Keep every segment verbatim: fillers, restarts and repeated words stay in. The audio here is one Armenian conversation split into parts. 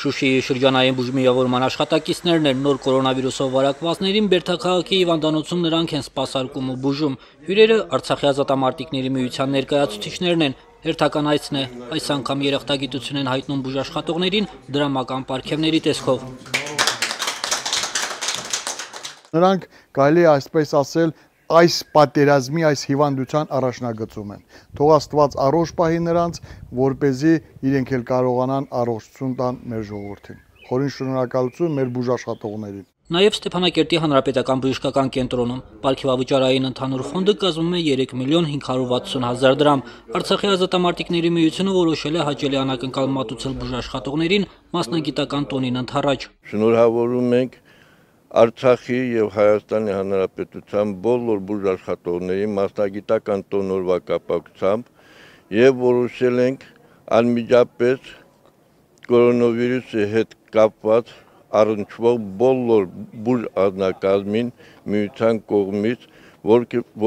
Շուշիի շրջանային բուժմիավորման աշխատակիցներն են նոր կորոնավիրուսով վարակվածներին Բերդաքաղաքի հիվանդանոցում նրանք են սպասարկում ու բուժում։ Հյուրերը Արցախի ազատամարտիկների միության ներկայացուցիչներն են։ Հերթական այցն է, այս անգամ երախտագիտություն են հայտնում բուժաշխատողներին դրամական պարգևների տեսքով։ Նրանք կարելի է այսպես ասել, այս պատերազմի, այս հիվանդության առաջնագծում են։ Թող Աստված առողջ պահի նրանց, որպեսզի իրենք էլ կարողանան առողջություն տան մեր ժողովրդին։ Խորին շնորհակալություն մեր բուժաշխատողներին։ Նաև Ստեփանակերտի հանրապետական բժշկական կենտրոնում պարգևավճարային ընդհանուր ֆոնդը կազմում է երեք միլիոն հինգ հարյուր վաթսուն հազար դրամ։ Արցախի ազատամարտիկների միությունը որոշել է հաճելի անակնկալ մատուցել բուժաշխատողներին մասնագիտական տոնին ընդառաջ։ Շնորհավորում ենք Արցախի և Հայաստանի Հանրապետության բոլոր բուժաշխատողների մասնագիտական տոնորվա կապակցությամբ և որոշել ենք անմիջապես կորոնավիրուսի հետ կապված առնչվող բոլոր բուժանձնակազմին միության կողմից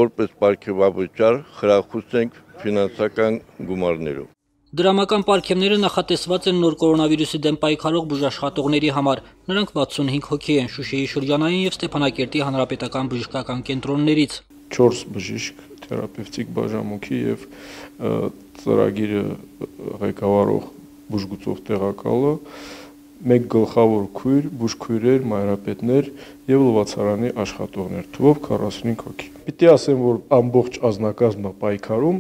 որպես պարգևավճար խրախուսենք ֆինանսական գումարներով։ Դրամական պարգևները նախատեսված են նոր կորոնավիրուսի դեմ պայքարող բուժաշխատողների համար։ Նրանք վաթսունհինգ հոգի են Շուշիի շրջանային և Ստեփանակերտի հանրապետական բժշկական կենտրոններից։ Չորս բժիշկ, թերապևտիկ բաժանմունքի և ծրագիրը ղեկավարող բուժգծով տեղակալը, մեկ գլխավոր քույր, բուժքույրեր, մայրապետներ և լվացարանի աշխատողներ, թվով քառասունհինգ հոգի։ Պիտի ասեմ, որ ամբողջ անձնակազմը պայքարում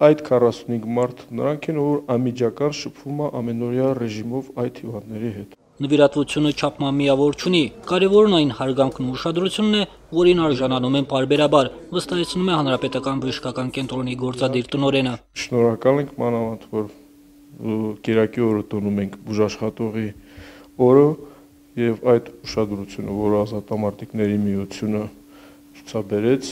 Այդ քառասունհինգ մարդ նրանք են, որ անմիջական շփվում է ամենօրյա ռեժիմով այդ հիվանդների հետ։ Նվիրատվությունը չափման միավոր չունի, կարևորն այն հարգանքն ու ուշադրությունն է, որին արժանանում են պարբերաբար, վստահեցնում է Հանրապետական բժշկական կենտրոնի գործադիր տնօրենը։ Շնորհակալ ենք մանավանդ, որ կիրակի օրը տոնում ենք բուժաշխատողի օրը և այդ ուշադրությունը, որ ազատամարտիկների միությունը ցուցաբերեց,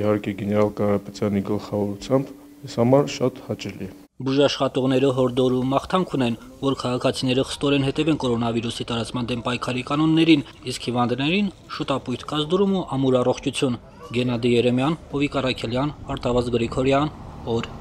իհարկե գեներալ Կարապետյանի գլխավորությամբ Ես համար շատ հաճելի է։ Բուժաշխատողները հորդոր ու մաղթանք ունեն, որ քաղաքացիները խստորեն հետևեն կորոնավիրուսի տարածման դեմ պայքարի կանոններին, իսկ հիվանդներին շուտ ապույտ կազդուրում ու ամուր առողջություն։ Գենադի Երեմյան, Բովիկ Արաքելյան, Արտավազ Գրիգորյան, օր։